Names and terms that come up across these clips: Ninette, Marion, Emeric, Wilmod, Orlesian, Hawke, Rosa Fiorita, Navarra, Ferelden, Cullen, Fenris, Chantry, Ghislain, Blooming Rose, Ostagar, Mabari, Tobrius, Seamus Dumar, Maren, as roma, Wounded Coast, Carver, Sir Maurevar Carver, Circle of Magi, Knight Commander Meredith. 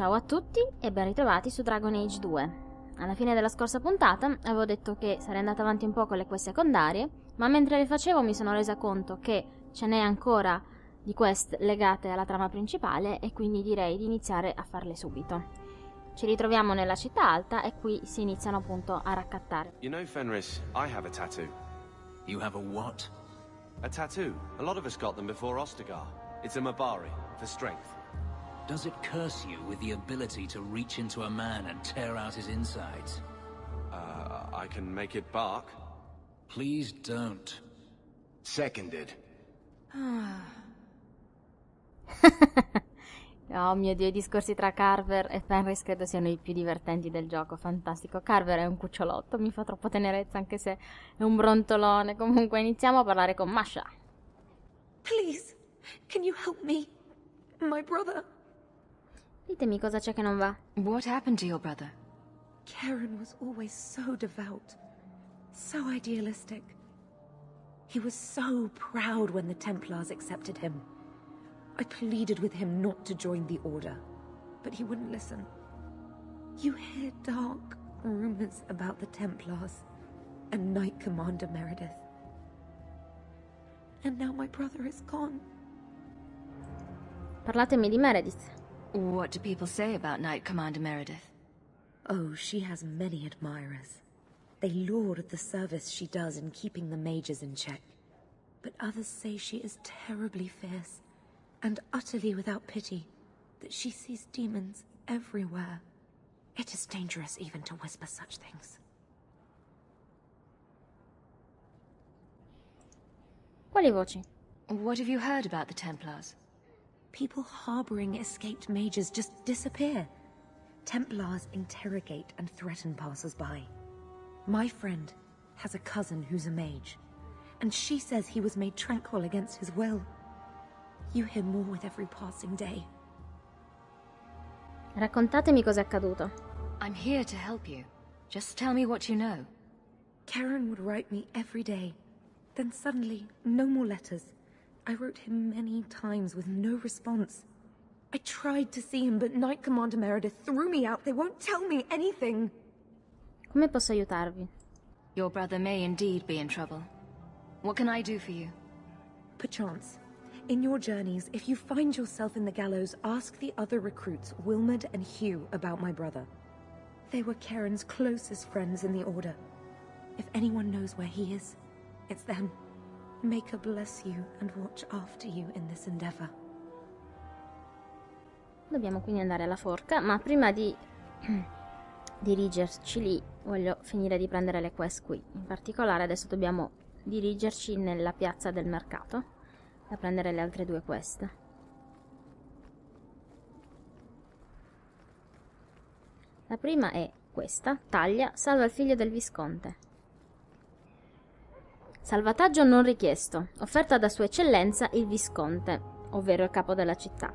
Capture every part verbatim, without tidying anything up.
Ciao a tutti e ben ritrovati su Dragon Age due. Alla fine della scorsa puntata avevo detto che sarei andata avanti un po' con le quest secondarie, ma mentre le facevo mi sono resa conto che ce n'è ancora di quest legate alla trama principale e quindi direi di iniziare a farle subito. Ci ritroviamo nella città alta e qui si iniziano appunto a raccattare. You know, Fenris, I have a tattoo. You have a what? A tattoo. A lot of us got them before Ostagar. It's a Mabari for strength. Does it curse you with the ability to reach into a man and tear out his insides? Uh, I can make it bark. Please don't. Seconded. Oh mio Dio, i discorsi tra Carver e Fenris credo siano i più divertenti del gioco, fantastico. Carver è un cucciolotto, mi fa troppo tenerezza anche se è un brontolone. Comunque iniziamo a parlare con Masha. Please, can you help me? My brother... Ditemi cosa c'è che non va. What happened to your brother? Karen was always so devout, so idealistic. He was so proud when the Templars accepted him. I pleaded with him not to join the Order, but he wouldn't listen. You hear dark rumors about the Templars and Knight Commander Meredith. And now my brother is gone. Parlatemi di Meredith. What do people say about Knight Commander Meredith? Oh, she has many admirers. They laud the service she does in keeping the mages in check. But others say she is terribly fierce and utterly without pity, that she sees demons everywhere. It is dangerous even to whisper such things. Quali voci? What have you heard about the Templars? People harboring escaped mages just disappear. Templars interrogate and threaten passers-by. My friend has a cousin who's a mage, and she says he was made tranquil against his will. You hear more with every passing day. Raccontatemi cos'è accaduto. I'm here to help you. Just tell me what you know. Karen would write me every day. Then suddenly, no more letters. I wrote him many times with no response. I tried to see him, but Knight Commander Meredith threw me out. They won't tell me anything. Come posso aiutarvi? Your brother may indeed be in trouble. What can I do for you? Perchance. In your journeys, if you find yourself in the gallows, ask the other recruits, Wilmod and Hugh, about my brother. They were Karen's closest friends in the Order. If anyone knows where he is, it's them. Make her bless you and watch after you in this endeavor. Dobbiamo quindi andare alla forca, ma prima di dirigerci lì voglio finire di prendere le quest qui. In particolare adesso dobbiamo dirigerci nella piazza del mercato a prendere le altre due quest. La prima è questa, taglia, salva il figlio del visconte. Salvataggio non richiesto, offerta da Sua Eccellenza il Visconte, ovvero il capo della città.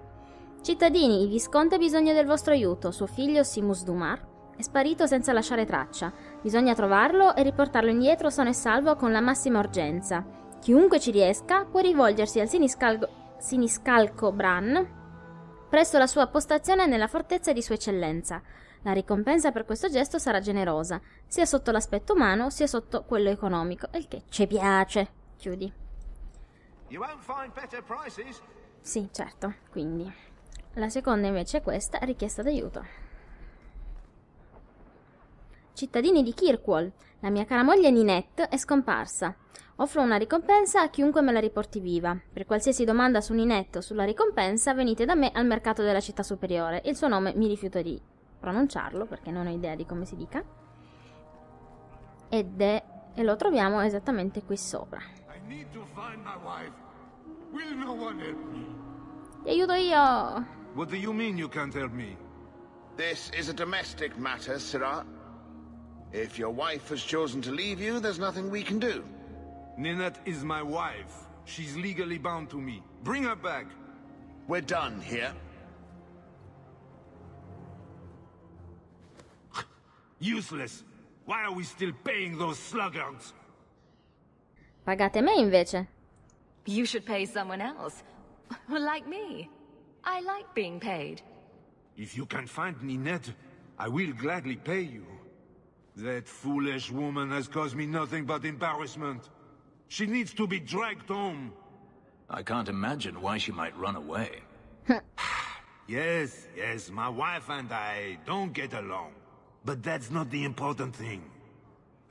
Cittadini, il Visconte ha bisogno del vostro aiuto, suo figlio Seamus Dumar è sparito senza lasciare traccia, bisogna trovarlo e riportarlo indietro sano e salvo con la massima urgenza. Chiunque ci riesca può rivolgersi al siniscalco, siniscalco Bran presso la sua postazione nella fortezza di Sua Eccellenza. La ricompensa per questo gesto sarà generosa, sia sotto l'aspetto umano, sia sotto quello economico, il che ci piace. Chiudi. Sì, certo, quindi. La seconda invece è questa, richiesta d'aiuto. Cittadini di Kirkwall, la mia cara moglie Ninette è scomparsa. Offro una ricompensa a chiunque me la riporti viva. Per qualsiasi domanda su Ninette o sulla ricompensa, venite da me al mercato della città superiore. Il suo nome mi rifiuto di pronunciarlo perché non ho idea di come si dica, ed è e lo troviamo esattamente qui sopra. Ti aiuto io. What do you mean you can't help me? This is a domestic matter, Sirrah. If your wife has chosen to leave you, there's nothing we can do. Ninette is my wife. She's legally bound to me. Bring her back. We're done here. Useless. Why are we still paying those sluggards? Pagate me invece. You should pay someone else. Like me. I like being paid. If you can find Ninette, I will gladly pay you. That foolish woman has caused me nothing but embarrassment. She needs to be dragged home. I can't imagine why she might run away. Yes, yes, my wife and I don't get along. But that's not the important thing.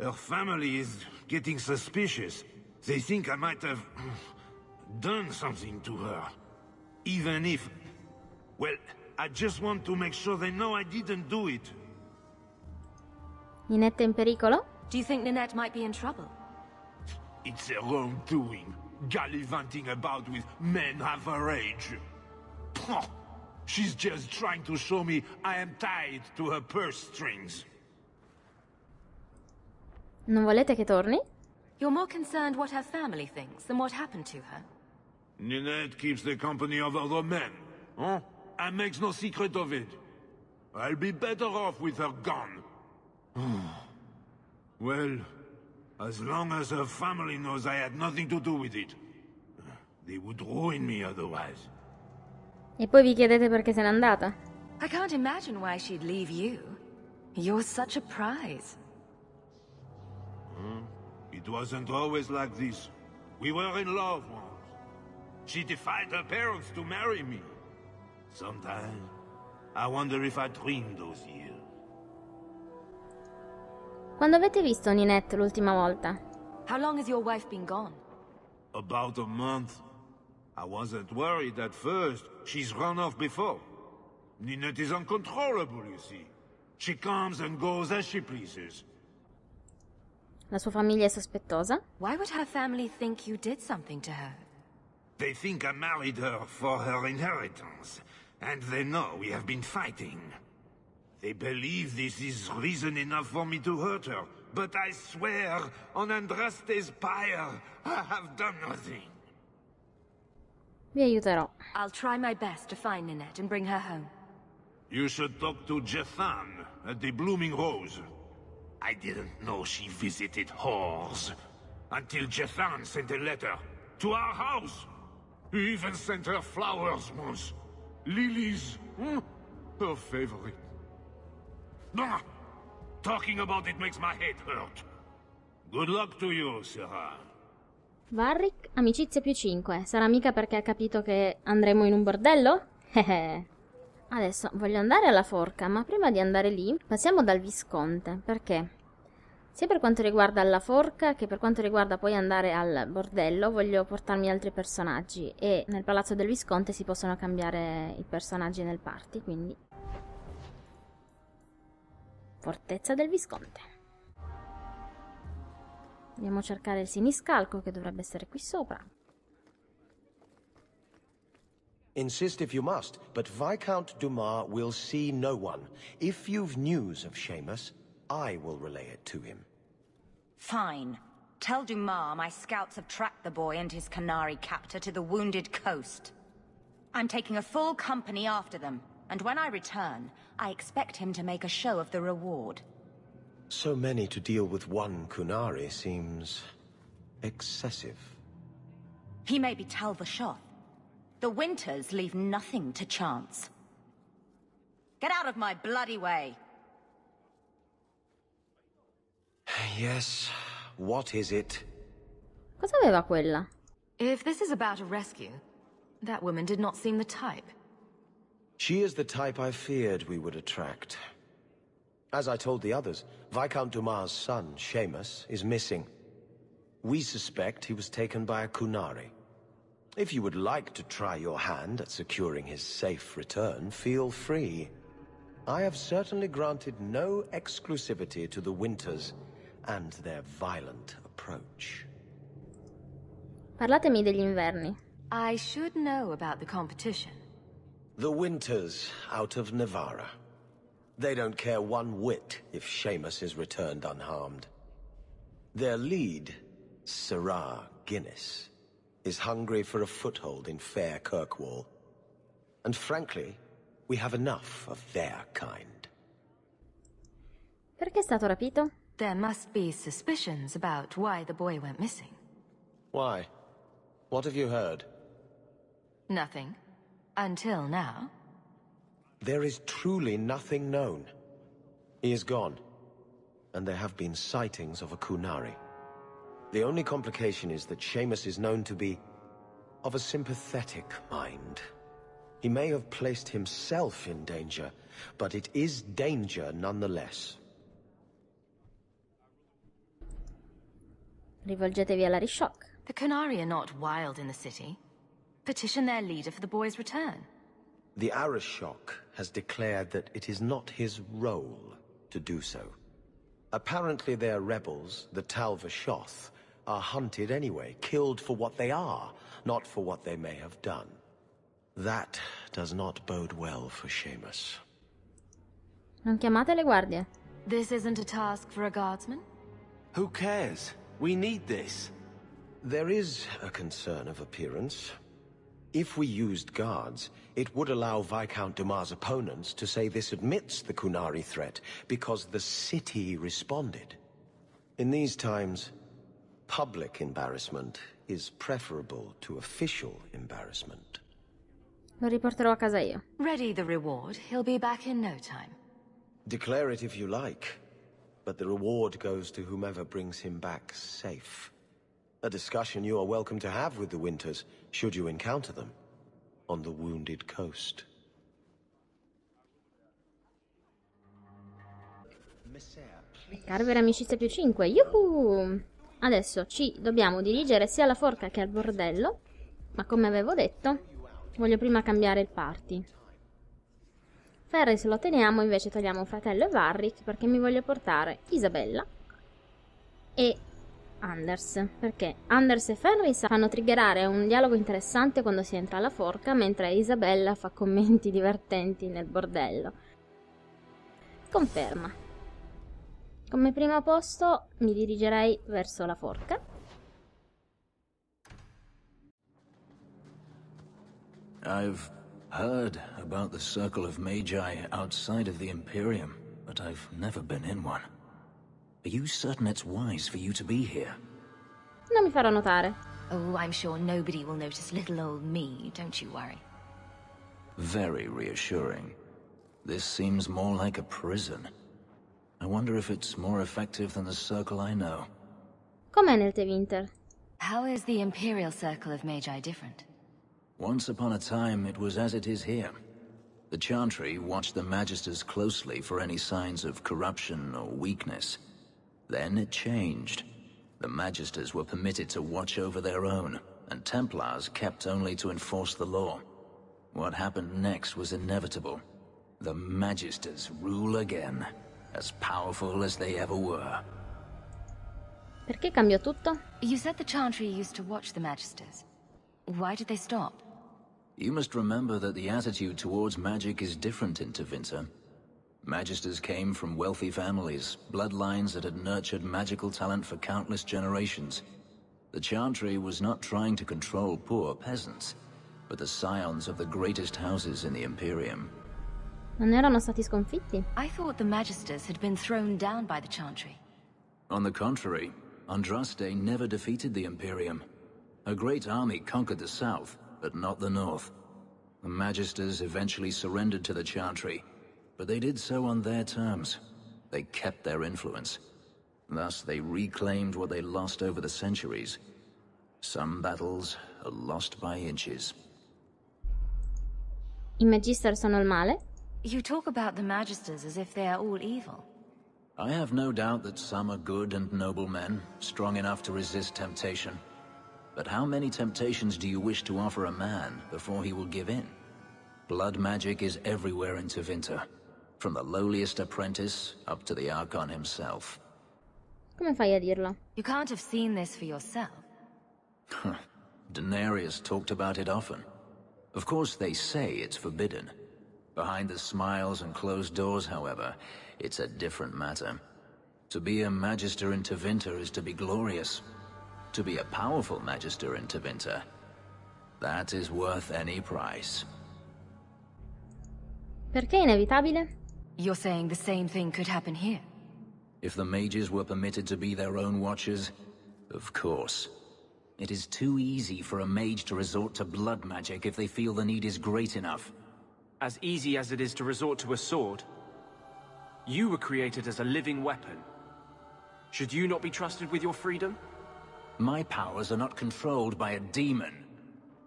Her family is getting suspicious. They think I might have done something to her. Even if... well, I just want to make sure they know I didn't do it. Ninette è in pericolo? Do you think Ninette might be in trouble? It's her own doing. Gallivanting about with men half her age. Pah! She's just trying to show me I am tied to her purse strings. Non volete che torni? You're more concerned what her family thinks than what happened to her. Ninette keeps the company of other men, huh? And makes no secret of it. I'll be better off with her gone. Well, as long as her family knows I had nothing to do with it, they would ruin me otherwise. E poi vi chiedete perché se n'è andata? I can't imagine why she'd leave you. You're such a prize. Hmm? It wasn't always like this. We were in love once. She defied her parents to marry me. Sometimes I wonder if I dreamed those years. Quando avete visto Ninette l'ultima volta? How long has your wife been gone? About a month. I wasn't worried at first. She's run off before. Ninette is uncontrollable, you see. She comes and goes as she pleases. La sua famiglia è sospettosa? Why would her family think you did something to her? They think I married her for her inheritance. And they know we have been fighting. They believe this is reason enough for me to hurt her. But I swear, on Andraste's pyre, I have done nothing. Vi aiuterò. I'll try my best to find Ninette and bring her home. You should talk to Jethann at the Blooming Rose. I didn't know she visited whores until Jethann sent a letter to our house. He even sent her flowers once. Lilies, hmm? Her favorite. Ah, talking about it makes my head hurt. Good luck to you, Sarah. Varric, amicizia più cinque. Sarà mica perché ha capito che andremo in un bordello? Adesso voglio andare alla forca, ma prima di andare lì passiamo dal Visconte, perché sia per quanto riguarda la forca che per quanto riguarda poi andare al bordello voglio portarmi altri personaggi, e nel palazzo del Visconte si possono cambiare i personaggi nel party, quindi fortezza del Visconte. Andiamo a cercare il siniscalco, che dovrebbe essere qui sopra. Insist if you must, but Viscount Dumar will see no one. If you've news of Seamus, I will relay it to him. Fine. Tell Dumar my scouts have tracked the boy and his Qunari captor to the wounded coast. I'm taking a full company after them, and when I return, I expect him to make a show of the reward. So many to deal with one Qunari seems excessive. He may be Talvashoth. The Winters leave nothing to chance. Get out of my bloody way! Yes, what is it? Cosa aveva quella? If this is about a rescue, that woman did not seem the type. She is the type I feared we would attract. As I told the others, Viscount Dumar's son, Seamus, is missing. We suspect he was taken by a Qunari. If you would like to try your hand at securing his safe return, feel free. I have certainly granted no exclusivity to the Winters and their violent approach. Parlatemi degli Inverni. I should know about the competition. The Winters out of Navarra. They don't care one whit if Seamus is returned unharmed. Their lead, Sarah Guinness, is hungry for a foothold in fair Kirkwall. And frankly, we have enough of their kind. Perché è stato rapito? There must be suspicions about why the boy went missing. Why? What have you heard? Nothing. Until now. There is truly nothing known. He is gone, and there have been sightings of a Qunari. The only complication is that Seamus is known to be of a sympathetic mind. He may have placed himself in danger, but it is danger nonetheless. Rivolgetevi alla Rishock. The Qunari are not wild in the city. Petition their leader for the boy's return. The Arashok has declared that it is not his role to do so. Apparently their rebels, the Talva Shoth, are hunted anyway, killed for what they are, not for what they may have done. That does not bode well for Seamus. Non chiamate le guardie. This isn't a task for a guardsman. Who cares? We need this. There is a concern of appearance. If we used guards, it would allow Viscount Dumar's opponents to say this admits the Qunari threat, because the city responded. In these times, public embarrassment is preferable to official embarrassment. Lo riporterò a casa io. Ready the reward. He'll be back in no time. Declare it if you like, but the reward goes to whomever brings him back safe. A discussion you are welcome to have with the Winters, should you encounter them, on the wounded coast. Carver amicizia più cinque, yuhu! Adesso ci dobbiamo dirigere sia alla forca che al bordello, ma come avevo detto, voglio prima cambiare il party. Fenris lo teniamo, invece togliamo fratello e Varric, perché mi voglio portare Isabella e Anders, perché Anders e Fenris fanno triggerare un dialogo interessante quando si entra alla forca, mentre Isabella fa commenti divertenti nel bordello. Conferma. Come primo posto mi dirigerei verso la forca. I've heard about the circle of magi outside of the Imperium, but I've never been in one. Are you certain it's wise for you to be here? Non mi farò notare. Oh, I'm sure nobody will notice little old me, don't you worry. Very reassuring. This seems more like a prison. I wonder if it's more effective than the circle I know. Com'è nel Tevinter? How is the Imperial Circle of Magi different? Once upon a time, it was as it is here. The Chantry watched the Magisters closely for any signs of corruption or weakness. Then it changed. The Magisters were permitted to watch over their own, and Templars kept only to enforce the law. What happened next was inevitable. The Magisters rule again, as powerful as they ever were. Perché cambiò tutto? You said the Chantry used to watch the Magisters. Why did they stop? You must remember that the attitude towards magic is different in Tevinter. Magisters came from wealthy families, bloodlines that had nurtured magical talent for countless generations. The Chantry was not trying to control poor peasants, but the scions of the greatest houses in the Imperium. Non erano stati sconfitti? I thought the Magisters had been thrown down by the Chantry. On the contrary, Andraste never defeated the Imperium. Her great army conquered the south, but not the north. The Magisters eventually surrendered to the Chantry, but they did so on their terms. They kept their influence. Thus, they reclaimed what they lost over the centuries. Some battles are lost by inches. I Magisters sono il male? You talk about the Magisters as if they are all evil. I have no doubt that some are good and noble men, strong enough to resist temptation. But how many temptations do you wish to offer a man before he will give in? Blood magic is everywhere in Tevinter, from the lowliest apprentice up to the Archon himself. Come fai a dirlo? You can't have seen this for yourself. Daenerys talked about it often. Of course they say it's forbidden. Behind the smiles and closed doors, however, it's a different matter. To be a Magister in Tevinter is to be glorious. To be a powerful Magister in Tevinter, that is worth any price. Perché inevitabile? You're saying the same thing could happen here. If the mages were permitted to be their own watchers, of course. It is too easy for a mage to resort to blood magic if they feel the need is great enough. as easy as it is to resort to a sword. You were created as a living weapon. Should you not be trusted with your freedom? My powers are not controlled by a demon.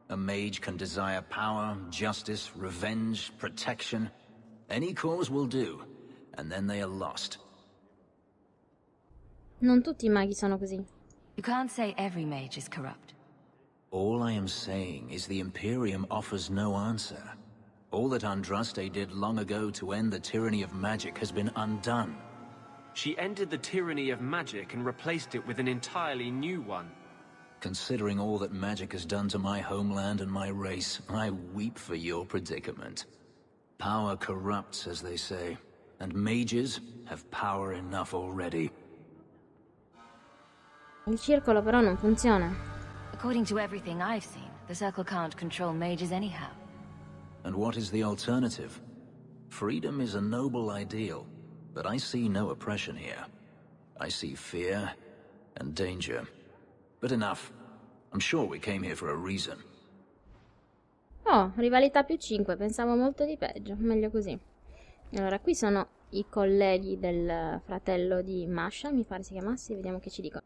A mage can desire power, justice, revenge, protection. Any cause will do, and then they are lost. Non tutti I maghi sono così. You can't say every mage is corrupt. All I am saying is the Imperium offers no answer. All that Andraste did long ago to end the tyranny of magic has been undone. She ended the tyranny of magic and replaced it with an entirely new one. Considering all that magic has done to my homeland and my race, I weep for your predicament. Power corrupts, as they say, and mages have power enough already. Il circolo però non funziona. According to everything I've seen, the circle can't control mages anyhow. And what is the alternative? Freedom is a noble ideal, but I see no oppression here. I see fear and danger. But enough. I'm sure we came here for a reason. Oh, rivalità più cinque, pensavo molto di peggio, meglio così. Allora, qui sono I colleghi del fratello di Masha, mi pare si chiamassi, vediamo che ci dicono.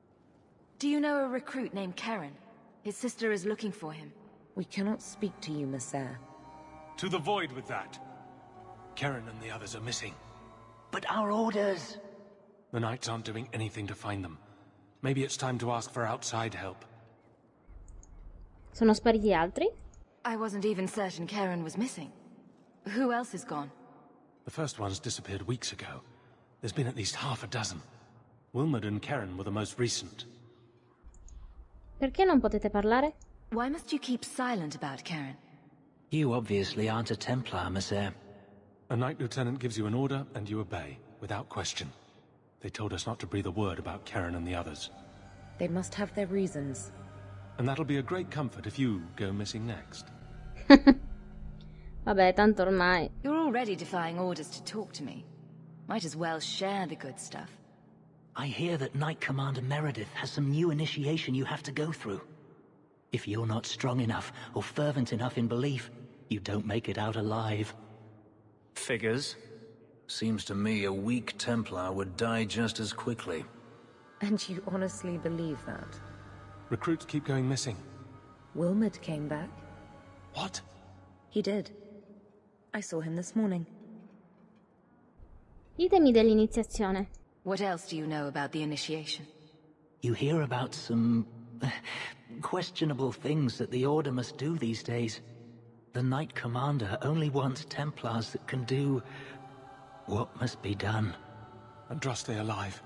Do you know a recruit named Karen? His sister is looking for him. We cannot speak to you, Masha. To the void with that. Karen and the others are missing. But our orders... The knights aren't doing anything to find them. Maybe it's time to ask for outside help. Sono spariti altri? I wasn't even certain Karen was missing. Who else is gone? The first ones disappeared weeks ago. There's been at least half a dozen. Wilmod and Karen were the most recent. Perché non potete parlare? Why must you keep silent about Karen? You obviously aren't a Templar, Masha. A Knight Lieutenant gives you an order, and you obey, without question. They told us not to breathe a word about Karen and the others. They must have their reasons. And that'll be a great comfort if you go missing next. Vabbè, tanto ormai. You're already defying orders to talk to me. Might as well share the good stuff. I hear that Knight Commander Meredith has some new initiation you have to go through. If you're not strong enough or fervent enough in belief, you don't make it out alive. Figures. Seems to me a weak Templar would die just as quickly. And you honestly believe that? Recruits keep going missing. Wilmod came back. What? He did. I saw him this morning. Ditemi dell'iniziazione. What else do you know about the initiation? You hear about some... questionable things that the Order must do these days. The Knight Commander only wants Templars that can do what must be done. Andraste alive.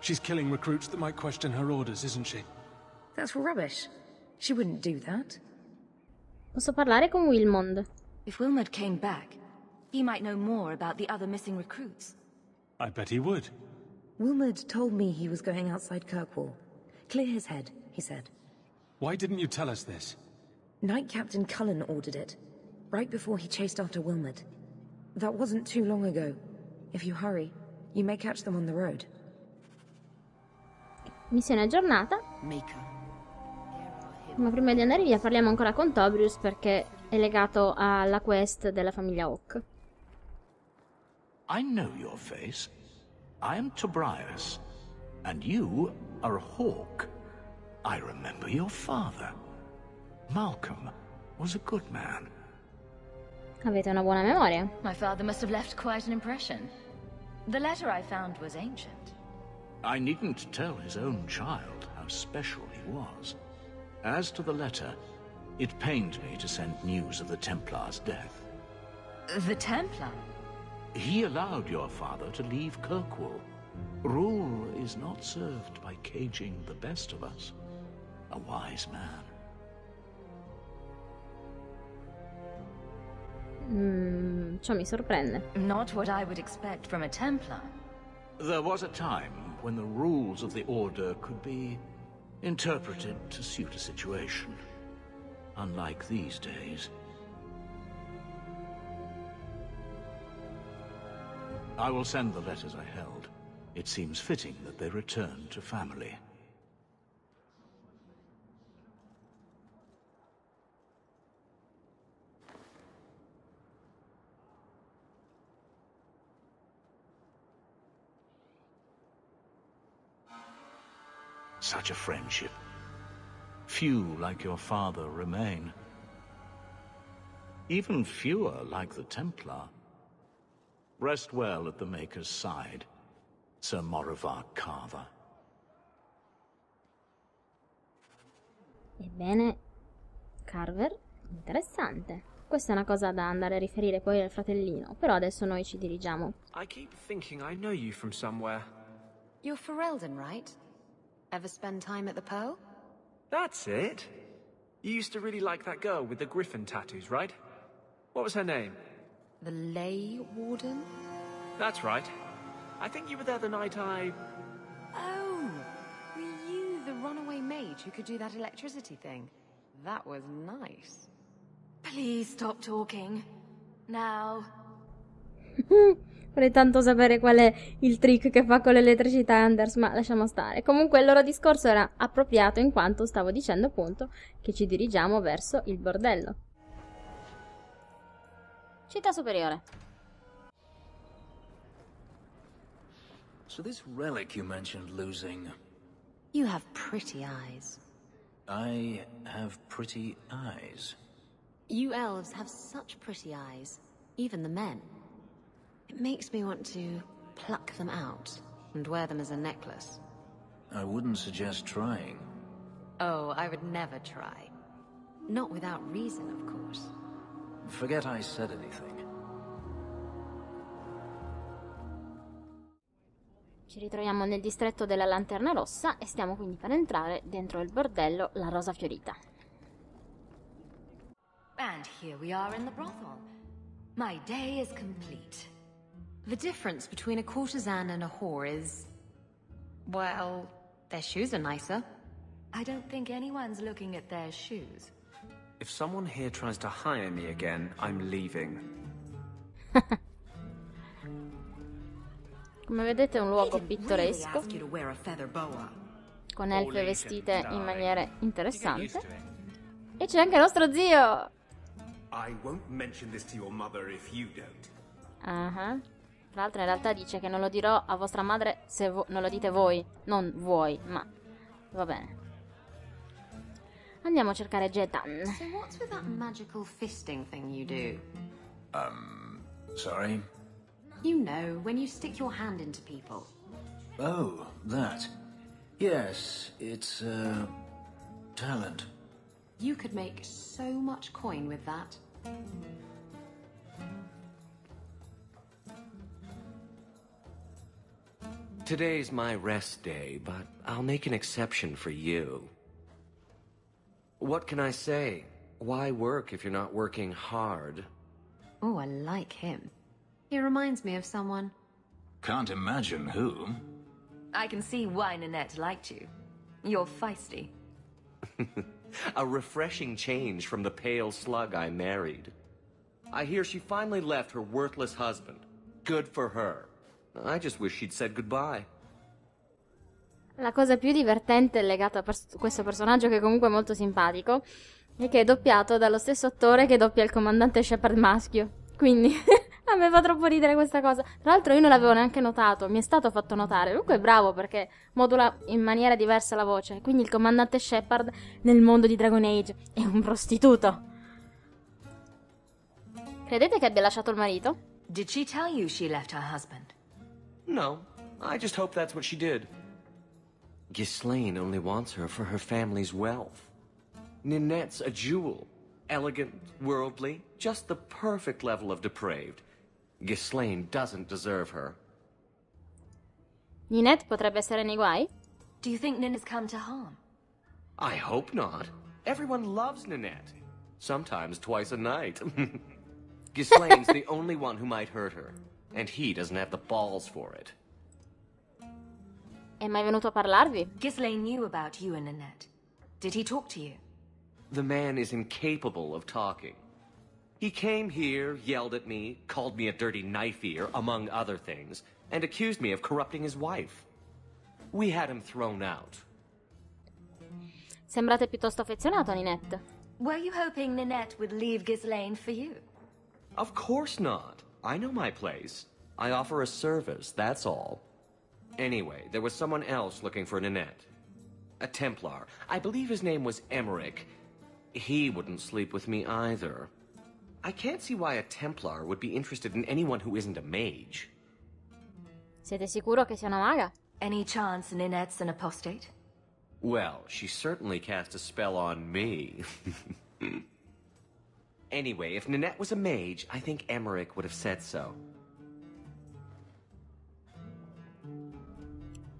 She's killing recruits that might question her orders, isn't she? That's rubbish. She wouldn't do that. Posso parlare con Wilmod? If Wilmod came back, he might know more about the other missing recruits. I bet he would. Wilmod told me he was going outside Kirkwall. Clear his head, he said. Why didn't you tell us this? Knight Captain Cullen ordered it, right before he chased after Wilmod. That wasn't too long ago. If you hurry, you may catch them on the road. Missione aggiornata. Ma prima di andare via parliamo ancora con Tobrius perché è legato alla quest della famiglia Hawke. I know your face. I am Tobrius, and you are Hawke. I remember your father. Malcolm was a good man. Avete una buona memoria. My father must have left quite an impression. The letter I found was ancient. I needn't tell his own child how special he was. As to the letter, it pained me to send news of the Templar's death. The Templar? He allowed your father to leave Kirkwall. Rule is not served by caging the best of us. A wise man. Mm, ciò mi sorprende. Not what I would expect from a Templar. There was a time when the rules of the Order could be interpreted to suit a situation. Unlike these days. I will send the letters I held. It seems fitting that they return to family. Such a friendship. Few like your father remain. Even fewer like the Templar. Rest well at the Maker's side, Sir Maurevar Carver. Ebbene, Carver, interessante. Questa è una cosa da andare a riferire poi al fratellino, però adesso noi ci dirigiamo. I keep thinking I know you from somewhere. You're Ferelden, right? Ever spend time at the Pearl? That's it. You used to really like that girl with the griffin tattoos, right? What was her name? The Ley Warden? That's right. I think you were there the night I... Oh! Were you the runaway mage who could do that electricity thing? That was nice. Please stop talking. Now. Vorrei tanto sapere qual è il trick che fa con l'elettricità Anders, ma lasciamo stare. Comunque il loro discorso era appropriato in quanto stavo dicendo appunto che ci dirigiamo verso il bordello. Città superiore. So this relic you mentioned losing. You have pretty eyes. I have pretty eyes. You elves have such pretty eyes, even the men. It makes me want to pluck them out and wear them as a necklace. I wouldn't suggest trying. Oh, I would never try. Not without reason, of course. Forget I said anything. Ci ritroviamo nel distretto della Lanterna Rossa e stiamo quindi per entrare dentro il bordello La Rosa Fiorita. And here we are in the brothel. My day is complete. The difference between a courtesan and a whore is... well, their shoes are nicer. I don't think anyone's looking at their shoes. If someone here tries to hire me again, I'm leaving. Come vedete è un luogo pittoresco, con elfe vestite in maniere interessanti. E c'è anche il nostro zio! Uh-huh. Tra l'altro in realtà dice che non lo dirò a vostra madre se non lo dite voi, non voi, ma va bene. Andiamo a cercare Jethann. So what's with that magical fisting thing you do? Um, sorry? You know, when you stick your hand into people. Oh, that. Yes, it's, uh, talent. You could make so much coin with that. Today's my rest day, but I'll make an exception for you. What can I say? Why work if you're not working hard? Oh, I like him. He reminds me of someone. Can't imagine who. I can see why Ninette liked you. You're feisty. A refreshing change from the pale slug I married. I hear she finally left her worthless husband. Good for her. I just wish she'd said goodbye. La cosa più divertente legata a pers- questo personaggio, che comunque è molto simpatico, è che è doppiato dallo stesso attore che doppia il comandante Shepard maschio. Quindi a me fa troppo ridere questa cosa. Tra l'altro io non l'avevo neanche notato, mi è stato fatto notare. Comunque è bravo perché modula in maniera diversa la voce. Quindi il comandante Shepard nel mondo di Dragon Age è un prostituto. Credete che abbia lasciato il marito? Did she tell you she left her husband? No, I just hope that's what she did. Ghislain only wants her for her family's wealth. Ninette's a jewel. Elegant, worldly, just the perfect level of depraved. Ghislain doesn't deserve her. Ninette potrebbe essere nei guai? Do you think Ninette's come to harm? I hope not. Everyone loves Ninette. Sometimes twice a night. Ghislain's the only one who might hurt her. And he doesn't have the balls for it. È mai venuto a parlarvi? Ghislain knew about you and Ninette. Did he talk to you? The man is incapable of talking. He came here, yelled at me, called me a dirty knife ear, among other things, and accused me of corrupting his wife. We had him thrown out. Sembrate piuttosto affezionato a Ninette. Were you hoping Ninette would leave Ghislain for you? Of course not. I know my place. I offer a service, that's all. Anyway, there was someone else looking for Ninette. a Templar. I believe his name was Emeric. He wouldn't sleep with me either. I can't see why a Templar would be interested in anyone who isn't a mage. Siete sicuro che sia una maga? Any chance Ninette's an apostate? Well, she certainly cast a spell on me. Anyway, if Ninette was a mage, I think Emeric would have said so.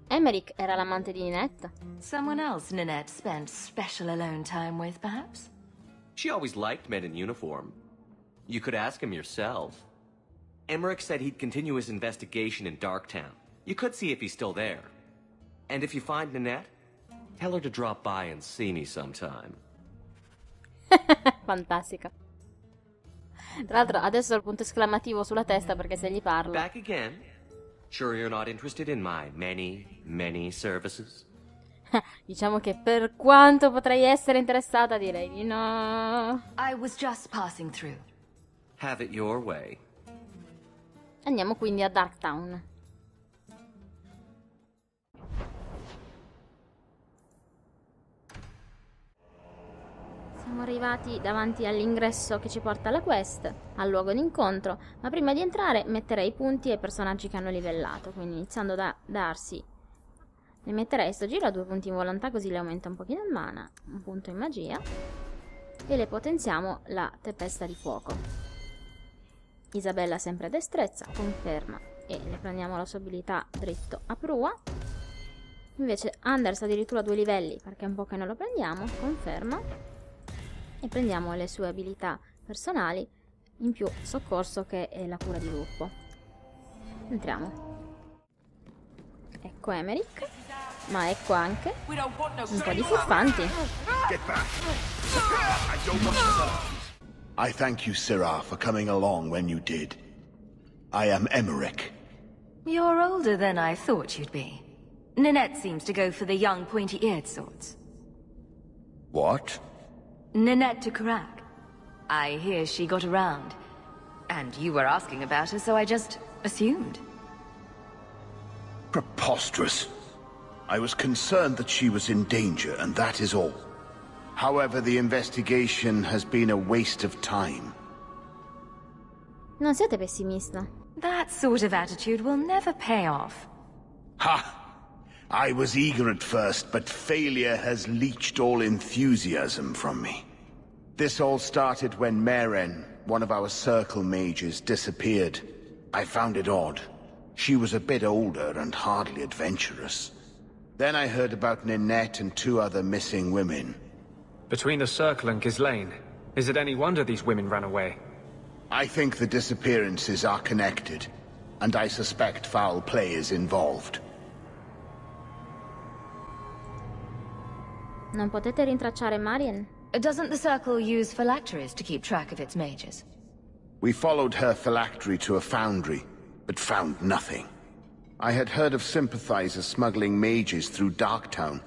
Emeric era l'amante di Ninette. Someone else Ninette spent special alone time with, perhaps? She always liked men in uniform. You could ask him yourself. Emeric said he'd continue his investigation in Darktown. You could see if he's still there. And if you find Ninette, tell her to drop by and see me sometime. Fantastica. Tra l'altro adesso ho il punto esclamativo sulla testa perché se gli parlo. Back again? Sure you're not interested in my many, many services? Diciamo che per quanto potrei essere interessata direi di no. I was just passing through. Have it your way. Andiamo quindi a Darktown. Siamo arrivati davanti all'ingresso che ci porta alla quest, al luogo d'incontro, ma prima di entrare metterei i punti ai personaggi che hanno livellato, quindi iniziando da Darcy. Ne metterei sto giro a due punti in volontà così le aumenta un pochino in mana, un punto in magia e le potenziamo la tempesta di fuoco. Isabella sempre a destrezza, conferma, e le prendiamo la sua abilità dritto a prua. Invece Anders addirittura due livelli perché è un po' che non lo prendiamo, conferma. E prendiamo le sue abilità personali, in più soccorso che è la cura di gruppo. Entriamo. Ecco Emeric, ma ecco anche un po' di fuffanti. I thank you, Sirrah, for coming along when you did. I am Emeric. You're older than I thought you'd be. Ninette seems to go for the young pointy-eared sorts. What? Ninette to Karak. I hear she got around. And you were asking about her, so I just assumed. Preposterous. I was concerned that she was in danger, and that is all. However, the investigation has been a waste of time. Non siete pessimista. That sort of attitude will never pay off. Ha! I was eager at first, but failure has leached all enthusiasm from me. This all started when Maren, one of our circle mages, disappeared. I found it odd. She was a bit older and hardly adventurous. Then I heard about Ninette and two other missing women. Between the circle and Ghislain, is it any wonder these women ran away? I think the disappearances are connected, and I suspect foul play is involved. Non potete rintracciare Marion? Doesn't the circle use phylacteries to keep track of its mages? We followed her phylactery to a foundry, but found nothing. I had heard of sympathizers smuggling mages through Darktown,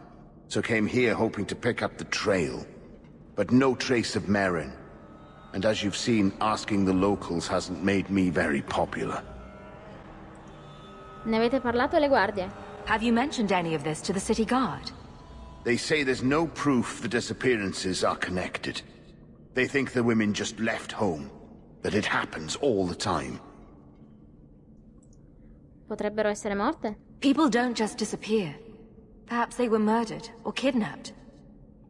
so came here hoping to pick up the trail. But no trace of Maren. And as you've seen, asking the locals hasn't made me very popular. Ne avete parlato alle guardie? Have you mentioned any of this to the city guard? They say there's no proof the disappearances are connected. They think the women just left home, that it happens all the time. Potrebbero essere morte? People don't just disappear. Perhaps they were murdered or kidnapped.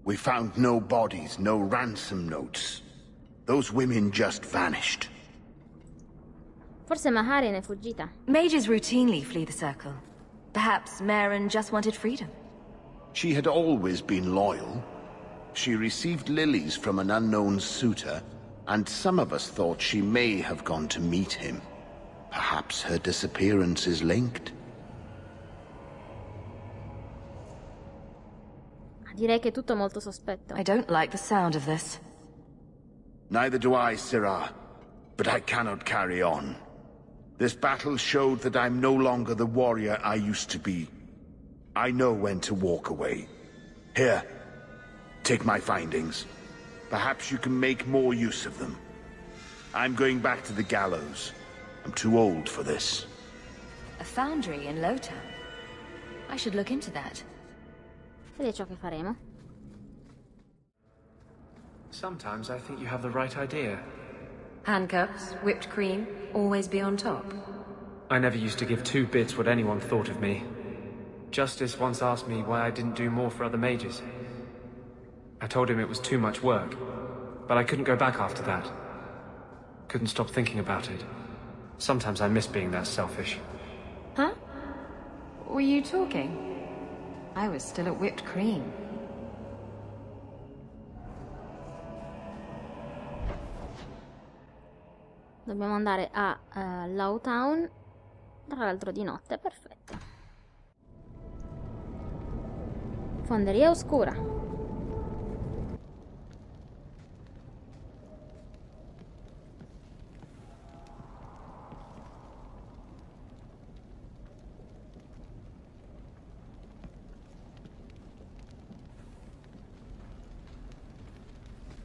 We found no bodies, no ransom notes. Those women just vanished. Forse Maharin è fuggita. Mages routinely flee the circle. Perhaps Maren just wanted freedom. She had always been loyal. She received lilies from an unknown suitor, and some of us thought she may have gone to meet him. Perhaps her disappearance is linked. Direi che è tutto molto sospetto. I don't like the sound of this. Neither do I, Sirrah, but I cannot carry on. This battle showed that I'm no longer the warrior I used to be. I know when to walk away. Here, take my findings. Perhaps you can make more use of them. I'm going back to the gallows. I'm too old for this. A foundry in Lowtown. I should look into that. ed è ciò che faremo. Sometimes I think you have the right idea. Handcuffs, whipped cream, always be on top. I never used to give two bits what anyone thought of me. Justice once asked me why I didn't do more for other mages. I told him it was too much work, but I couldn't go back after that. Couldn't stop thinking about it. Sometimes I miss being that selfish. Huh? Were you talking? I was still at whipped cream. Dobbiamo andare a uh, Lawtown, tra l'altro di notte, perfetto. Fonderia oscura.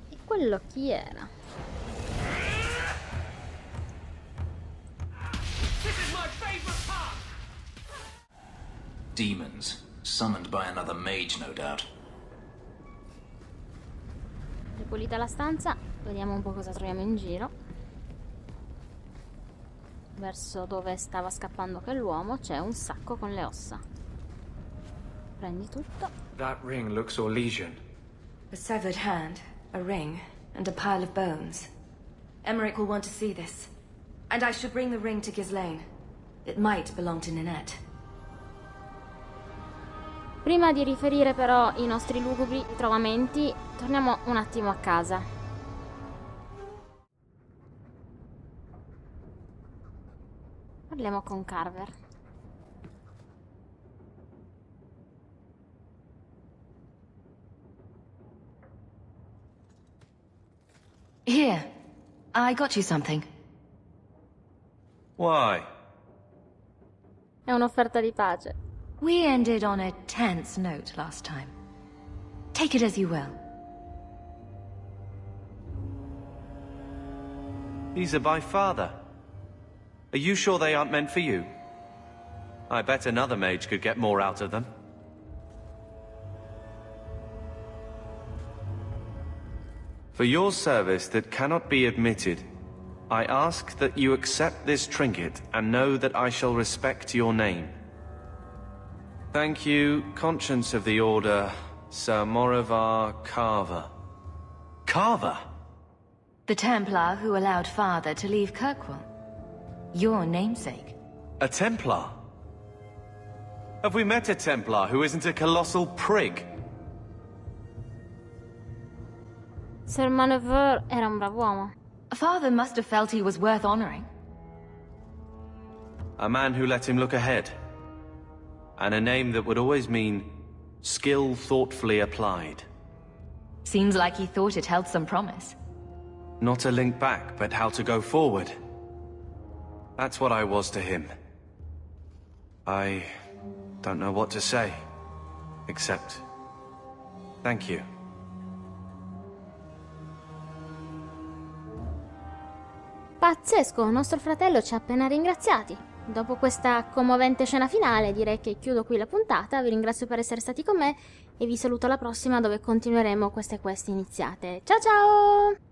E quello chi era? Demons, summoned by another mage, no doubt. Ripulita la stanza, vediamo un po' cosa troviamo in giro. Verso dove stava scappando quell'uomo c'è un sacco con le ossa. Prendi tutto. That ring looks Orlesian. A severed hand, a ring, and a pile of bones. Emeric will want to see this. And I should bring the ring to Ghislain. It might belong to Ninette. Prima di riferire però i nostri lugubri trovamenti, torniamo un attimo a casa. Parliamo con Carver. Here, I got you something. Why? È un'offerta di pace. We ended on a tense note last time. Take it as you will. These are by father. Are you sure they aren't meant for you? I bet another mage could get more out of them. For your service that cannot be admitted, I ask that you accept this trinket and know that I shall respect your name. Thank you, conscience of the order, Sir Maurevar Carver. Carver? The Templar who allowed father to leave Kirkwall. Your namesake. A Templar? Have we met a Templar who isn't a colossal prig? Sir Maurevar era un brav'uomo. Father must have felt he was worth honoring. A man who let him look ahead. And a name that would always mean skill thoughtfully applied. Seems like he thought it held some promise. Not a link back, but how to go forward. That's what I was to him. I don't know what to say, except thank you. Pazzesco, nostro fratello ci ha appena ringraziati. Dopo questa commovente scena finale direi che chiudo qui la puntata, vi ringrazio per essere stati con me e vi saluto alla prossima dove continueremo queste quest iniziate. Ciao ciao!